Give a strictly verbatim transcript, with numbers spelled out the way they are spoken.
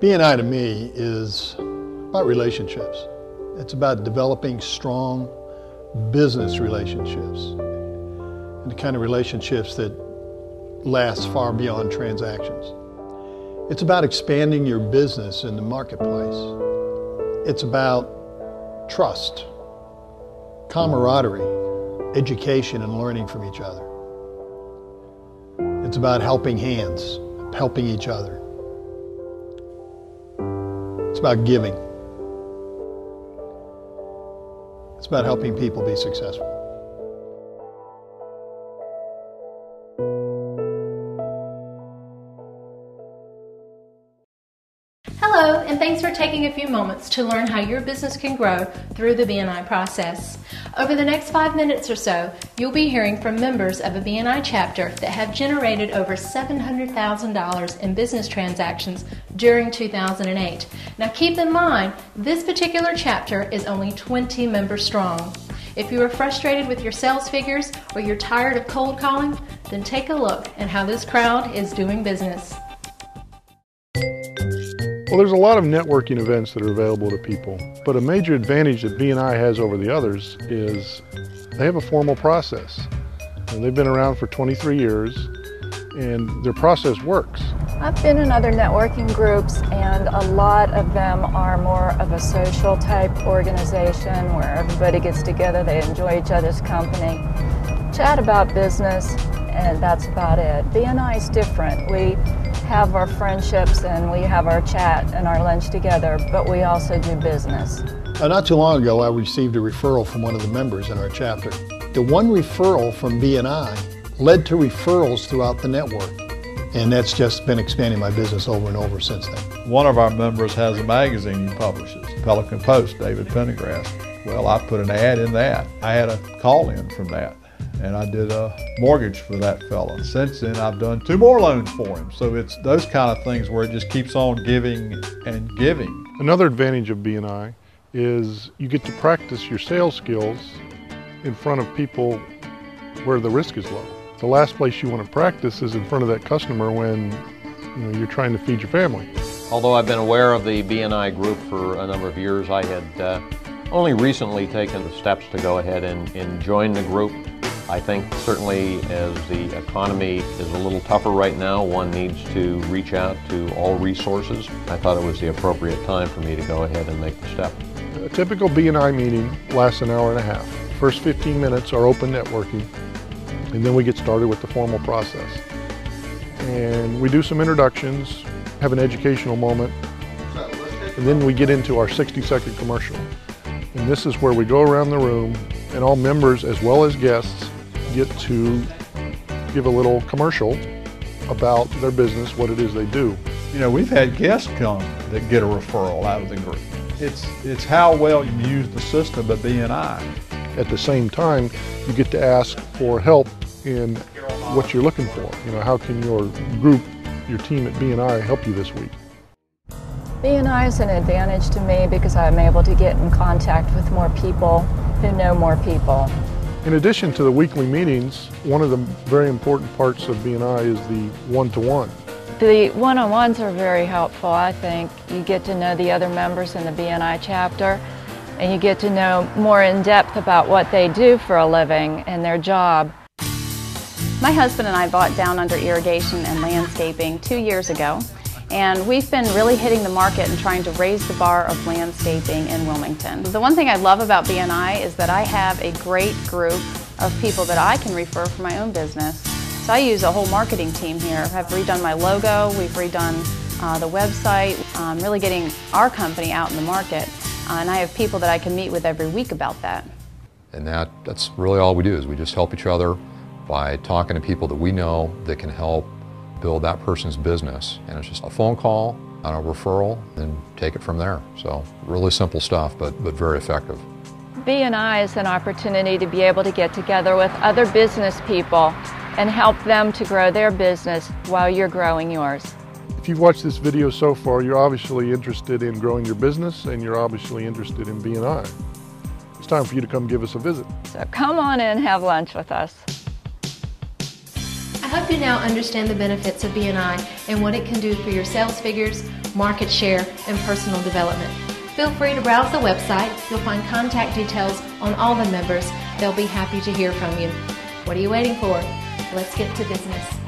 B N I to me is about relationships. It's about developing strong business relationships and the kind of relationships that last far beyond transactions. It's about expanding your business in the marketplace. It's about trust, camaraderie, education, and learning from each other. It's about helping hands, helping each other. It's about giving. It's about helping people be successful. Hello, and thanks for taking a few moments to learn how your business can grow through the B N I process. Over the next five minutes or so, you'll be hearing from members of a B N I chapter that have generated over seven hundred thousand dollars in business transactions during two thousand eight. Now keep in mind, this particular chapter is only twenty members strong. If you are frustrated with your sales figures or you're tired of cold calling, then take a look at how this crowd is doing business. Well, there's a lot of networking events that are available to people, but a major advantage that B N I has over the others is they have a formal process. And they've been around for twenty-three years, and their process works. I've been in other networking groups, and a lot of them are more of a social type organization where everybody gets together, they enjoy each other's company, chat about business, and that's about it. B N I is different. We have our friendships and we have our chat and our lunch together, but we also do business. Uh, not too long ago, I received a referral from one of the members in our chapter. The one referral from B N I led to referrals throughout the network, and that's just been expanding my business over and over since then. One of our members has a magazine he publishes, Pelican Post, David Pennegraft. Well, I put an ad in that. I had a call in from that, and I did a mortgage for that fella. Since then, I've done two more loans for him. So it's those kind of things where it just keeps on giving and giving. Another advantage of B N I is you get to practice your sales skills in front of people where the risk is low. The last place you want to practice is in front of that customer when you know, you're trying to feed your family. Although I've been aware of the B N I group for a number of years, I had uh, only recently taken the steps to go ahead and, and join the group. I think certainly as the economy is a little tougher right now, one needs to reach out to all resources. I thought it was the appropriate time for me to go ahead and make the step. A typical B N I meeting lasts an hour and a half. First fifteen minutes are open networking, and then we get started with the formal process. And we do some introductions, have an educational moment, and then we get into our sixty second commercial. And this is where we go around the room, and all members as well as guests get to give a little commercial about their business, what it is they do. You know, we've had guests come that get a referral out of the group. It's, it's how well you use the system at B N I. At the same time, you get to ask for help in what you're looking for. You know, how can your group, your team at B N I help you this week? B N I is an advantage to me because I'm able to get in contact with more people who know more people. In addition to the weekly meetings, one of the very important parts of B N I is the one-to-one. The one-on-ones are very helpful, I think. You get to know the other members in the B N I chapter, and you get to know more in depth about what they do for a living and their job. My husband and I bought Down Under Irrigation and Landscaping two years ago, and we've been really hitting the market and trying to raise the bar of landscaping in Wilmington. The one thing I love about B N I is that I have a great group of people that I can refer for my own business. So I use a whole marketing team here. I've redone my logo, we've redone uh, the website, um, really getting our company out in the market. Uh, and I have people that I can meet with every week about that. And that, that's really all we do is we just help each other by talking to people that we know that can help build that person's business, and it's just a phone call and a referral, and take it from there. So really simple stuff, but, but very effective. B N I is an opportunity to be able to get together with other business people and help them to grow their business while you're growing yours. If you've watched this video so far, you're obviously interested in growing your business, and you're obviously interested in B N I. It's time for you to come give us a visit. So come on in, have lunch with us. hope you now understand the benefits of B N I and what it can do for your sales figures, market share, and personal development. Feel free to browse the website. You'll find contact details on all the members. They'll be happy to hear from you. What are you waiting for? Let's get to business.